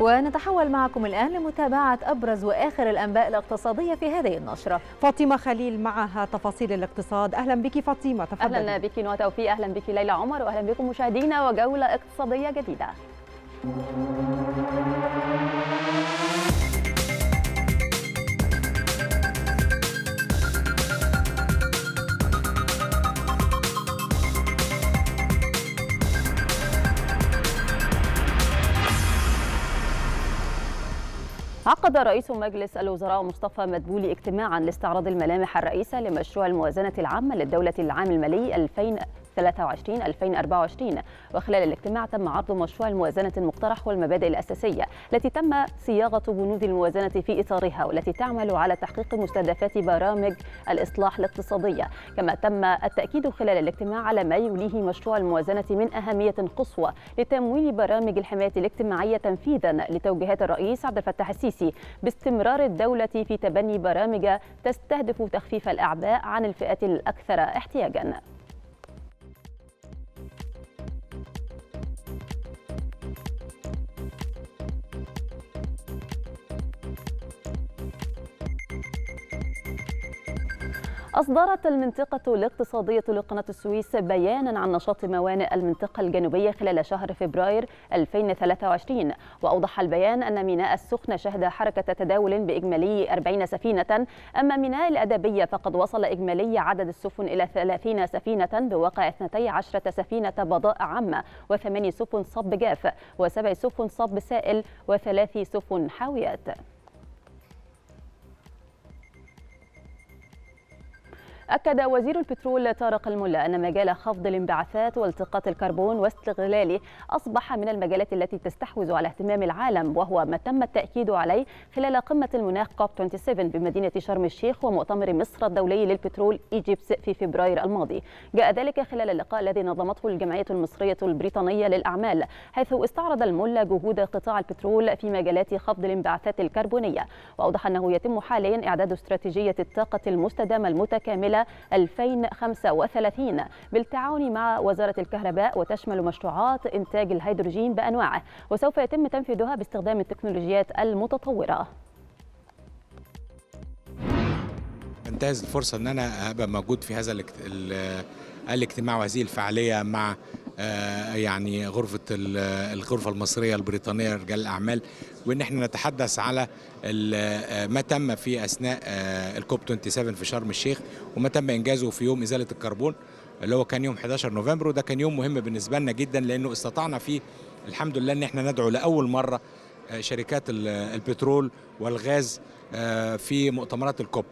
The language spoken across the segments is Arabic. ونتحول معكم الآن لمتابعة أبرز وآخر الأنباء الاقتصادية في هذه النشرة. فاطمة خليل معها تفاصيل الاقتصاد. أهلا بك فاطمة، تفضل. أهلا بك نوى توفيق، أهلا بك ليلى عمر، وأهلا بكم مشاهدينا وجولة اقتصادية جديدة. عقد رئيس مجلس الوزراء مصطفى مدبولي اجتماعا لاستعراض الملامح الرئيسة لمشروع الموازنة العامة للدولة العام المالي 2023-2024. وخلال الاجتماع تم عرض مشروع الموازنة المقترح والمبادئ الأساسية التي تم صياغة بنود الموازنة في إطارها، والتي تعمل على تحقيق مستهدفات برامج الإصلاح الاقتصادية. كما تم التأكيد خلال الاجتماع على ما يوليه مشروع الموازنة من أهمية قصوى لتمويل برامج الحماية الاجتماعية تنفيذا لتوجيهات الرئيس عبد الفتاح السيسي باستمرار الدولة في تبني برامج تستهدف تخفيف الأعباء عن الفئات الأكثر احتياجا. أصدرت المنطقة الاقتصادية لقناة السويس بيانا عن نشاط موانئ المنطقة الجنوبية خلال شهر فبراير 2023، وأوضح البيان أن ميناء السخنة شهد حركة تداول بإجمالي 40 سفينة، أما ميناء الأدبية فقد وصل إجمالي عدد السفن إلى 30 سفينة بواقع 12 سفينة بضائع عامة، و8 سفن صب جاف، و7 سفن صب سائل، و3 سفن حاويات. أكد وزير البترول طارق الملا أن مجال خفض الانبعاثات والتقاط الكربون واستغلاله أصبح من المجالات التي تستحوذ على اهتمام العالم، وهو ما تم التأكيد عليه خلال قمة المناخ COP27 بمدينة شرم الشيخ ومؤتمر مصر الدولي للبترول إيجيبس في فبراير الماضي. جاء ذلك خلال اللقاء الذي نظمته الجمعية المصرية البريطانية للأعمال، حيث استعرض الملا جهود قطاع البترول في مجالات خفض الانبعاثات الكربونية، وأوضح أنه يتم حاليا إعداد استراتيجية الطاقة المستدامة المتكاملة 2035 بالتعاون مع وزارة الكهرباء، وتشمل مشروعات إنتاج الهيدروجين بأنواعه، وسوف يتم تنفيذها باستخدام التكنولوجيات المتطورة. أنتهز الفرصة أن أنا أبقى موجود في هذا الاجتماع وهذه الفعالية مع يعني الغرفة المصرية البريطانية لرجال الأعمال، وإن احنا نتحدث على ما تم في أثناء الكوب 27 في شرم الشيخ، وما تم إنجازه في يوم إزالة الكربون اللي هو كان يوم 11 نوفمبر، وده كان يوم مهم بالنسبة لنا جدا، لأنه استطعنا فيه الحمد لله إن احنا ندعو لأول مرة شركات البترول والغاز في مؤتمرات الكوب.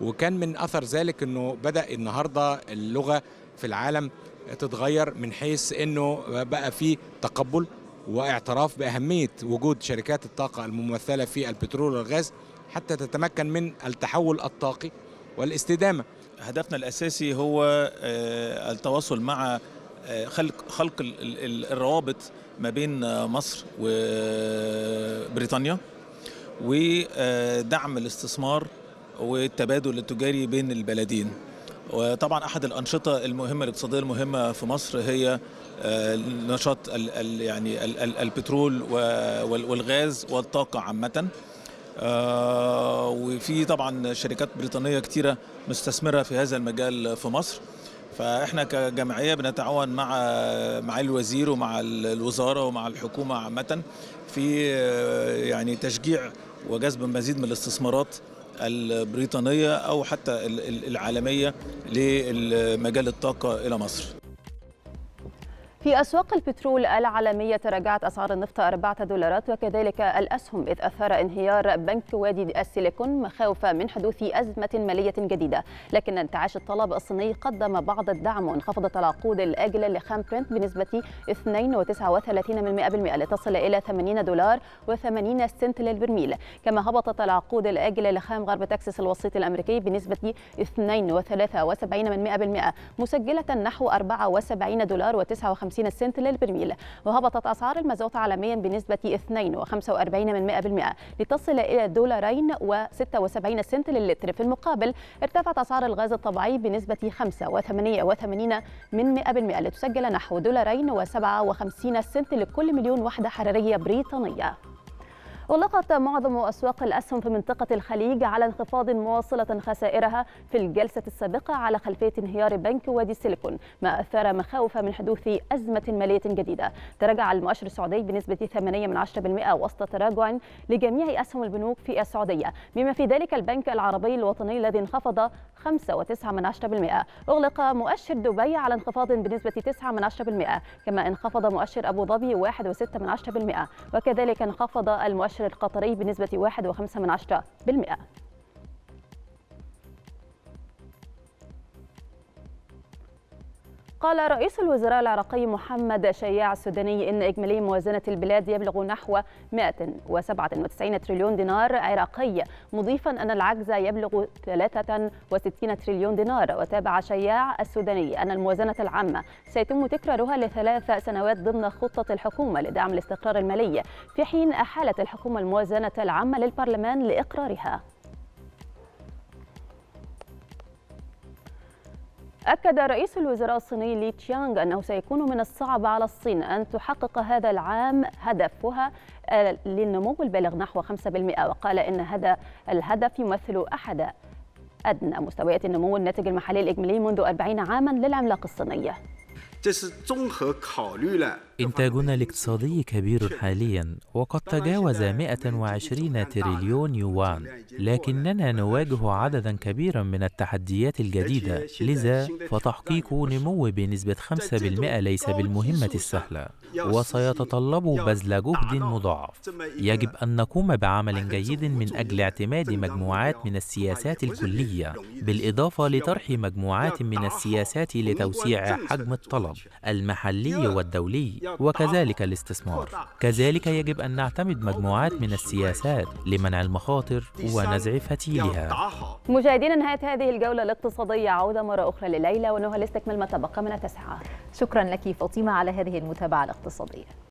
وكان من أثر ذلك إنه بدأ النهاردة اللغة في العالم تتغير، من حيث إنه بقى في تقبل واعتراف بأهمية وجود شركات الطاقة الممثلة في البترول والغاز حتى تتمكن من التحول الطاقي والاستدامة. هدفنا الأساسي هو التواصل مع خلق الروابط ما بين مصر وبريطانيا، ودعم الاستثمار والتبادل التجاري بين البلدين. وطبعا أحد الأنشطة المهمة الاقتصادية المهمة في مصر هي نشاط البترول والغاز والطاقة عامة، وفي طبعا شركات بريطانية كتيرة مستثمرة في هذا المجال في مصر. فإحنا كجمعية بنتعاون مع الوزير ومع الوزارة ومع الحكومة عامة في يعني تشجيع وجذب مزيد من الاستثمارات البريطانية أو حتى العالمية لمجال الطاقة إلى مصر. في أسواق البترول العالمية تراجعت أسعار النفط 4 دولارات، وكذلك الأسهم، إذ أثار انهيار بنك وادي السيليكون مخاوف من حدوث أزمة مالية جديدة. لكن انتعاش الطلب الصيني قدم بعض الدعم، وانخفضت العقود الآجلة لخام برنت بنسبة 2.39% لتصل إلى 80 دولار و80 سنت للبرميل. كما هبطت العقود الآجلة لخام غرب تكساس الوسيط الأمريكي بنسبة 2.73%، مسجلة نحو 74 دولار و59 سنت للبرميل. وهبطت أسعار المازوت عالميا بنسبة 2.45% لتصل إلى 2.76 دولار للتر. في المقابل ارتفعت أسعار الغاز الطبيعي بنسبة 5.88% لتسجل نحو 2.57 دولار لكل مليون وحدة حرارية بريطانية. أغلقت معظم أسواق الأسهم في منطقة الخليج على انخفاض مواصلة خسائرها في الجلسة السابقة على خلفية انهيار بنك وادي السيليكون، ما أثار مخاوف من حدوث أزمة مالية جديدة. تراجع المؤشر السعودي بنسبة 0.8% وسط تراجع لجميع أسهم البنوك في السعودية، بما في ذلك البنك العربي الوطني الذي انخفض 0.5%. أغلق مؤشر دبي على انخفاض بنسبة 0.9%، كما انخفض مؤشر أبو ظبي 1.6%، وكذلك انخفض المؤشر القطري بنسبة 1.5%. قال رئيس الوزراء العراقي محمد شياع السوداني إن إجمالي موازنة البلاد يبلغ نحو 197 تريليون دينار عراقي، مضيفا أن العجز يبلغ 63 تريليون دينار. وتابع شياع السوداني أن الموازنة العامة سيتم تكرارها ل3 سنوات ضمن خطة الحكومة لدعم الاستقرار المالي، في حين أحالت الحكومة الموازنة العامة للبرلمان لإقرارها. أكد رئيس الوزراء الصيني لي تشانغ أنه سيكون من الصعب على الصين أن تحقق هذا العام هدفها للنمو البالغ نحو 5%، وقال إن هذا الهدف يمثل أحد أدنى مستويات النمو الناتج المحلي الإجمالي منذ 40 عاما للعملاق الصيني. إنتاجنا الاقتصادي كبير حاليا وقد تجاوز 120 تريليون يوان، لكننا نواجه عددا كبيرا من التحديات الجديدة، لذا فتحقيق نمو بنسبة 5% ليس بالمهمة السهلة وسيتطلب بذل جهد مضاعف. يجب أن نقوم بعمل جيد من أجل اعتماد مجموعات من السياسات الكلية، بالإضافة لطرح مجموعات من السياسات لتوسيع حجم الطلب المحلي والدولي وكذلك الاستثمار. كذلك يجب أن نعتمد مجموعات من السياسات لمنع المخاطر ونزع فتيلها. مشاهدينا، نهاية هذه الجولة الاقتصادية، عودة مرة أخرى لليلى ونهى لاستكمال ما تبقى من التسعة. شكرا لك فاطمة على هذه المتابعة الاقتصادية.